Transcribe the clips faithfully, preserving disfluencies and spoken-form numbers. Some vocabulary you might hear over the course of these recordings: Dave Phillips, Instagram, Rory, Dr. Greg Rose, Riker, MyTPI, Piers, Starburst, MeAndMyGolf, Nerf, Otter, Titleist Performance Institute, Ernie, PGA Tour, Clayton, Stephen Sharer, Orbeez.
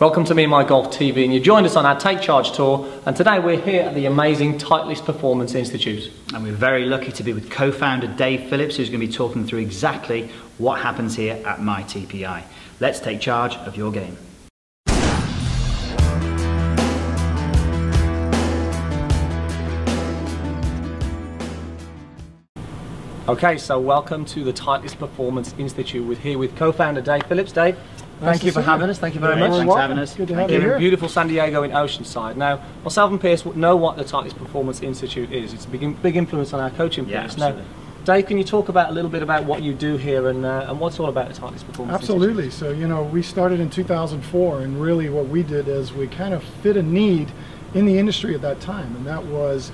Welcome to Me and My Golf T V, and you joined us on our Take Charge tour, and today we're here at the amazing Titleist Performance Institute. And we're very lucky to be with co-founder Dave Phillips, who's going to be talking through exactly what happens here at My T P I. Let's take charge of your game. Okay, so welcome to the Titleist Performance Institute. We're here with co-founder Dave Phillips. Dave, thank you for having us. Thank you very much. Thanks for having us. Good to have you here. Beautiful San Diego in Oceanside. Now, myself and Pierce know what the Titleist Performance Institute is. It's a big, big influence on our coaching practice. Yeah, now, Dave, can you talk about a little bit about what you do here and uh, and what's all about the Titleist Performance Absolutely. Institute? Absolutely. So, you know, we started in two thousand four, and really what we did is we kind of fit a need in the industry at that time, and that was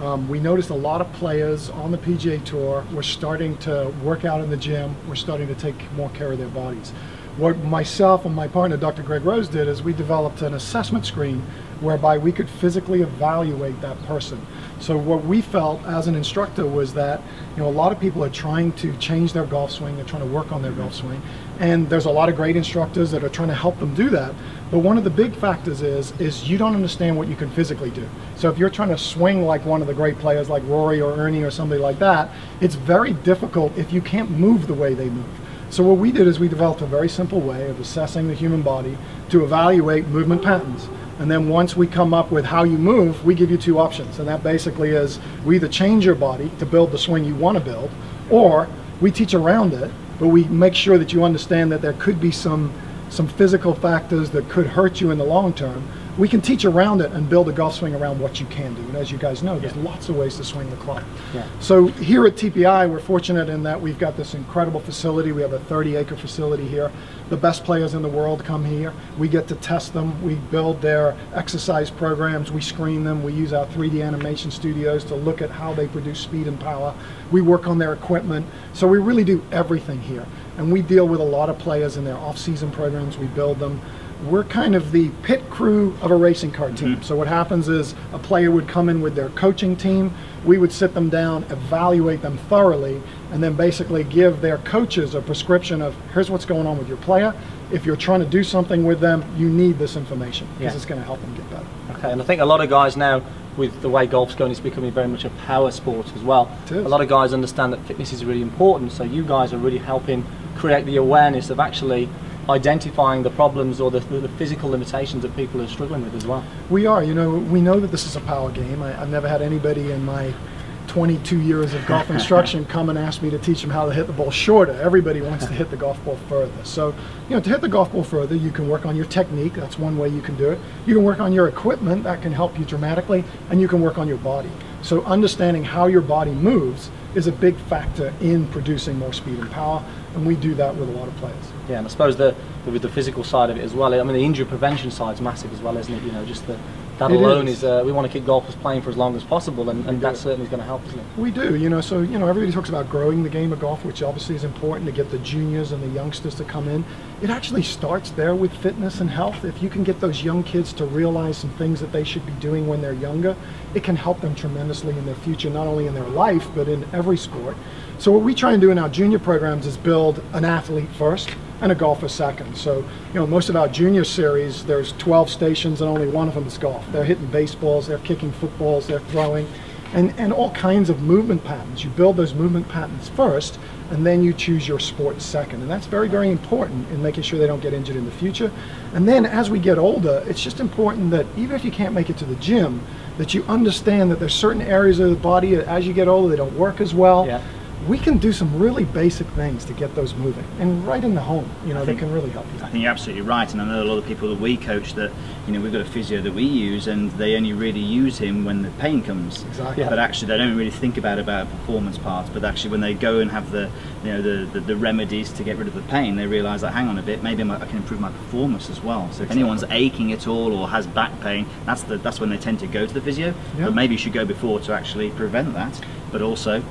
um, we noticed a lot of players on the P G A Tour were starting to work out in the gym, were starting to take more care of their bodies. What myself and my partner, Doctor Greg Rose, did is we developed an assessment screen whereby we could physically evaluate that person. So what we felt as an instructor was that, you know, a lot of people are trying to change their golf swing, they're trying to work on their golf swing, and there's a lot of great instructors that are trying to help them do that. But one of the big factors is, is you don't understand what you can physically do. So if you're trying to swing like one of the great players like Rory or Ernie or somebody like that, it's very difficult if you can't move the way they move. So what we did is we developed a very simple way of assessing the human body to evaluate movement patterns. And then once we come up with how you move, we give you two options. And that basically is we either change your body to build the swing you want to build, or we teach around it, but we make sure that you understand that there could be some, some physical factors that could hurt you in the long term. We can teach around it and build a golf swing around what you can do. And as you guys know, there's yeah. lots of ways to swing the club. Yeah. So here at T P I, we're fortunate in that we've got this incredible facility. We have a thirty acre facility here. The best players in the world come here. We get to test them. We build their exercise programs. We screen them. We use our three D animation studios to look at how they produce speed and power. We work on their equipment. So we really do everything here. And we deal with a lot of players in their off-season programs. We build them. We're kind of the pit crew of a racing car team. Mm-hmm. So what happens is a player would come in with their coaching team, we would sit them down, evaluate them thoroughly, and then basically give their coaches a prescription of here's what's going on with your player. If you're trying to do something with them, you need this information because yeah. it's going to help them get better. Okay, and I think a lot of guys now, with the way golf's going, it's becoming very much a power sport as well. A lot of guys understand that fitness is really important, so you guys are really helping create the awareness of actually identifying the problems or the, the physical limitations that people are struggling with as well. We are, you know, we know that this is a power game. I, I've never had anybody in my twenty-two years of golf instruction come and ask me to teach them how to hit the ball shorter. Everybody wants to hit the golf ball further. So, you know, to hit the golf ball further, you can work on your technique. That's one way you can do it. You can work on your equipment. That can help you dramatically. And you can work on your body. So understanding how your body moves is a big factor in producing more speed and power, and we do that with a lot of players. Yeah, and I suppose the, the with the physical side of it as well, I mean the injury prevention side is massive as well, isn't it? You know, just the, that it alone is, is uh, we want to keep golfers playing for as long as possible, and, and that certainly is going to help, isn't it? We do, you know, so you know everybody talks about growing the game of golf, which obviously is important to get the juniors and the youngsters to come in. It actually starts there with fitness and health. If you can get those young kids to realize some things that they should be doing when they're younger, it can help them tremendously in their future, not only in their life, but in every sport. So what we try and do in our junior programs is build an athlete first and a golfer second. So, you know, most of our junior series, there's twelve stations and only one of them is golf. They're hitting baseballs, they're kicking footballs, they're throwing, and, and all kinds of movement patterns. You build those movement patterns first, and then you choose your sport second. And that's very, very important in making sure they don't get injured in the future. And then as we get older, it's just important that even if you can't make it to the gym, that you understand that there's certain areas of the body that as you get older, they don't work as well. Yeah. We can do some really basic things to get those moving, and right in the home, you know, think, they can really help you. I think you're absolutely right, and I know a lot of people that we coach that, you know, we've got a physio that we use, and they only really use him when the pain comes. Exactly. Yeah. But actually, they don't really think about about performance parts. But actually, when they go and have the, you know, the, the the remedies to get rid of the pain, they realise that hang on a bit, maybe I can improve my performance as well. So if exactly. anyone's aching at all or has back pain, that's the that's when they tend to go to the physio. Yeah. But maybe you should go before to actually prevent that. But also.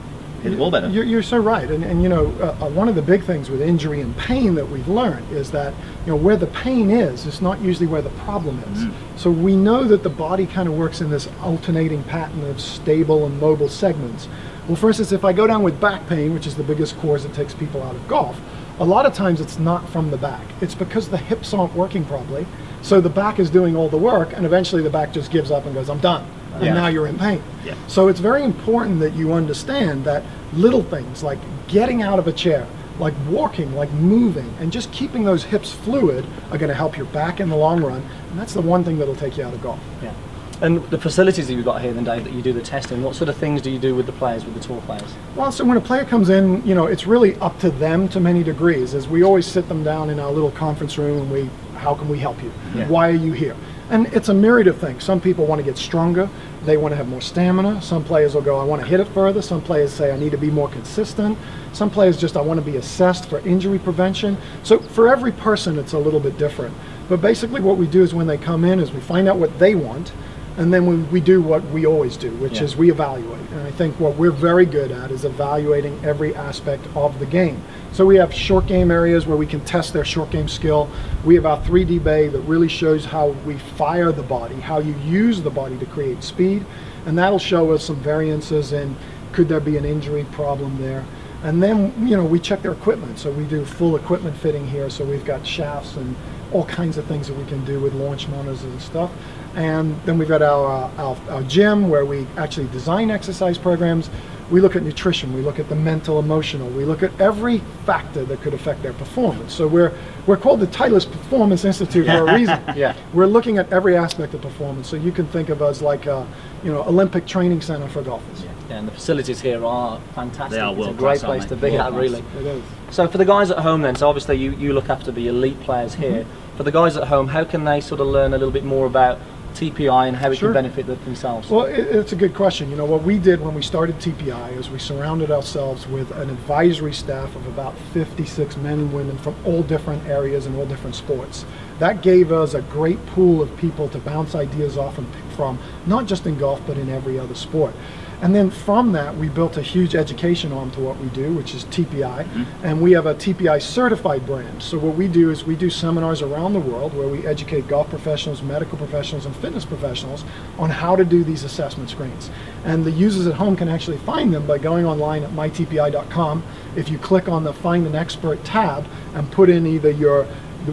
You're, you're so right, and, and you know, uh, one of the big things with injury and pain that we've learned is that, you know, where the pain is, it's not usually where the problem is. Mm-hmm. So we know that the body kind of works in this alternating pattern of stable and mobile segments. Well, for instance, if I go down with back pain, which is the biggest cause that takes people out of golf, A lot of times it's not from the back. It's because the hips aren't working properly. So the back is doing all the work, and eventually the back just gives up and goes, I'm done. And yeah. now you're in pain. Yeah. So it's very important that you understand that little things like getting out of a chair, like walking, like moving, and just keeping those hips fluid are going to help your back in the long run. And that's the one thing that'll take you out of golf. Yeah. And the facilities that you've got here then, Dave, that you do the testing, what sort of things do you do with the players, with the tour players? Well, so when a player comes in, you know, it's really up to them to many degrees, as we always sit them down in our little conference room and we, how can we help you? Yeah. Why are you here? And it's a myriad of things. Some people want to get stronger. They want to have more stamina. Some players will go, I want to hit it further. Some players say, I need to be more consistent. Some players just, I want to be assessed for injury prevention. So for every person, it's a little bit different. But basically what we do is when they come in is we find out what they want. And then we, we do what we always do, which yeah. is we evaluate. And I think what we're very good at is evaluating every aspect of the game. So we have short game areas where we can test their short game skill. We have our three D bay that really shows how we fire the body, how you use the body to create speed. And that'll show us some variances in, could there be an injury problem there? And then, you know, we check their equipment. So we do full equipment fitting here. So we've got shafts and all kinds of things that we can do with launch monitors and stuff. And then we've got our, our, our gym where we actually design exercise programs. We look at nutrition, we look at the mental, emotional, we look at every factor that could affect their performance. So we're, we're called the Titleist Performance Institute for a reason. Yeah. We're looking at every aspect of performance. So you can think of us like a, you know, Olympic training center for golfers. Yeah. Yeah, and the facilities here are fantastic. They are world it's a great place to be world at, class. Really. It is. So for the guys at home then, so obviously you, you look after the elite players here. Mm-hmm. For the guys at home, how can they sort of learn a little bit more about T P I and how it sure. can benefit themselves? Well, it, it's a good question. You know, what we did when we started T P I is we surrounded ourselves with an advisory staff of about fifty-six men and women from all different areas and all different sports. That gave us a great pool of people to bounce ideas off and pick from, not just in golf, but in every other sport. And then from that, we built a huge education arm to what we do, which is T P I. Mm-hmm. And we have a T P I certified brand. So what we do is we do seminars around the world where we educate golf professionals, medical professionals, and fitness professionals on how to do these assessment screens. And the users at home can actually find them by going online at my T P I dot com. If you click on the Find an Expert tab and put in either your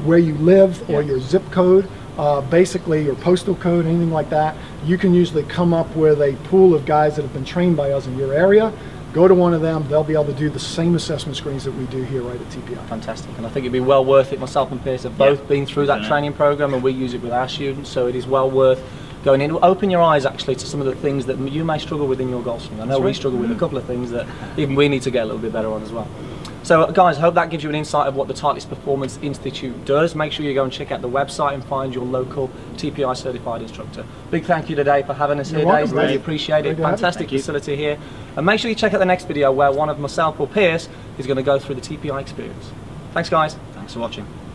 where you live or yeah. your zip code, Uh, basically your postal code, anything like that, you can usually come up with a pool of guys that have been trained by us in your area. Go to one of them, they'll be able to do the same assessment screens that we do here right at T P I. Fantastic, and I think it'd be well worth it. Myself and Pierce have both yeah. been through that yeah. training program, and we use it with our students, so it is well worth going in. Open your eyes actually to some of the things that you may struggle with in your golf swing. I know right. we struggle with a couple of things that even we need to get a little bit better on as well. So guys, I hope that gives you an insight of what the Titleist Performance Institute does. Make sure you go and check out the website and find your local T P I certified instructor. Big thank you today for having us You're here, welcome, Dave. Really appreciate it. Fantastic facility here. And make sure you check out the next video where one of myself or Pierce is going to go through the T P I experience. Thanks guys. Thanks for watching.